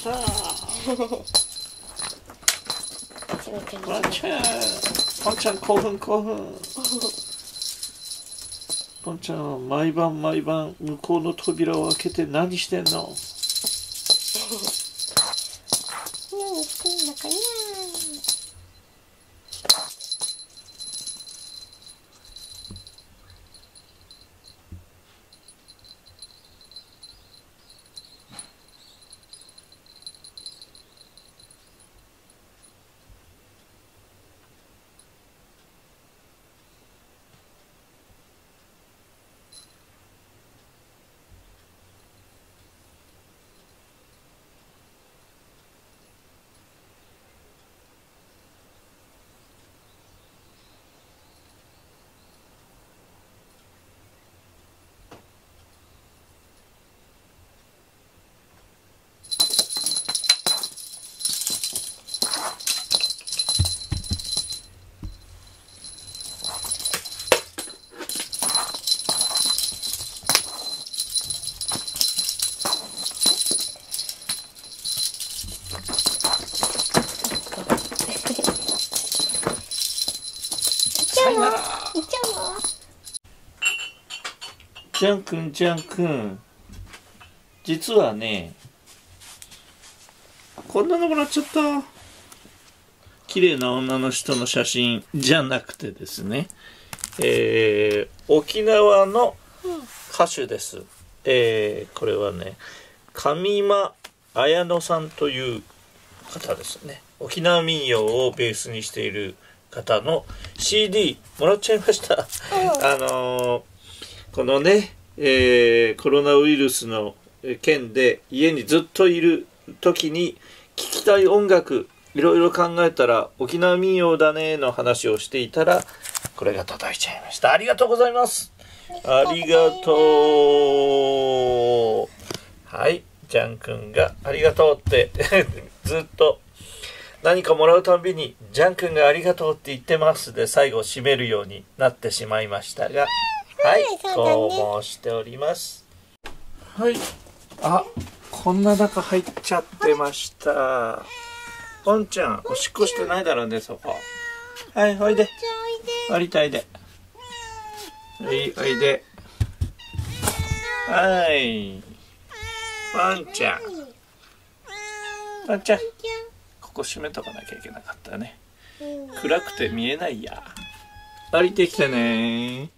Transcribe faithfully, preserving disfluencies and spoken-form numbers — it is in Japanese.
ったー。ワンちゃん、ワンちゃん興奮興奮。ワンちゃんは毎晩毎晩向こうの扉を開けて何してんの？何してんのかな。ジャンくん、ジャンくん、実はね、こんなのもらっちゃった。綺麗な女の人の写真じゃなくてですね、えー、沖縄の歌手です、うん、えー、これはね、上間綾乃さんという方ですね。沖縄民謡をベースにしている方の シーディー もらっちゃいました、うん、あのーこのね、えー、コロナウイルスの件で家にずっといる時に聴きたい音楽いろいろ考えたら沖縄民謡だねの話をしていたらこれが届いちゃいました。ありがとうございます。ありがとう。はい、ジャン君がありがとうってずっと何かもらうたびにジャン君がありがとうって言ってますで最後締めるようになってしまいましたが、はい、応募しております。はい、あ、こんな中入っちゃってました。ポンちゃん、おしっこしてないだろうね、そこ。はい、おいで。おりたいで。はい、おいで。はい。ポンちゃん。ポンちゃん。ここ閉めとかなきゃいけなかったね。暗くて見えないや。降りてきてねー。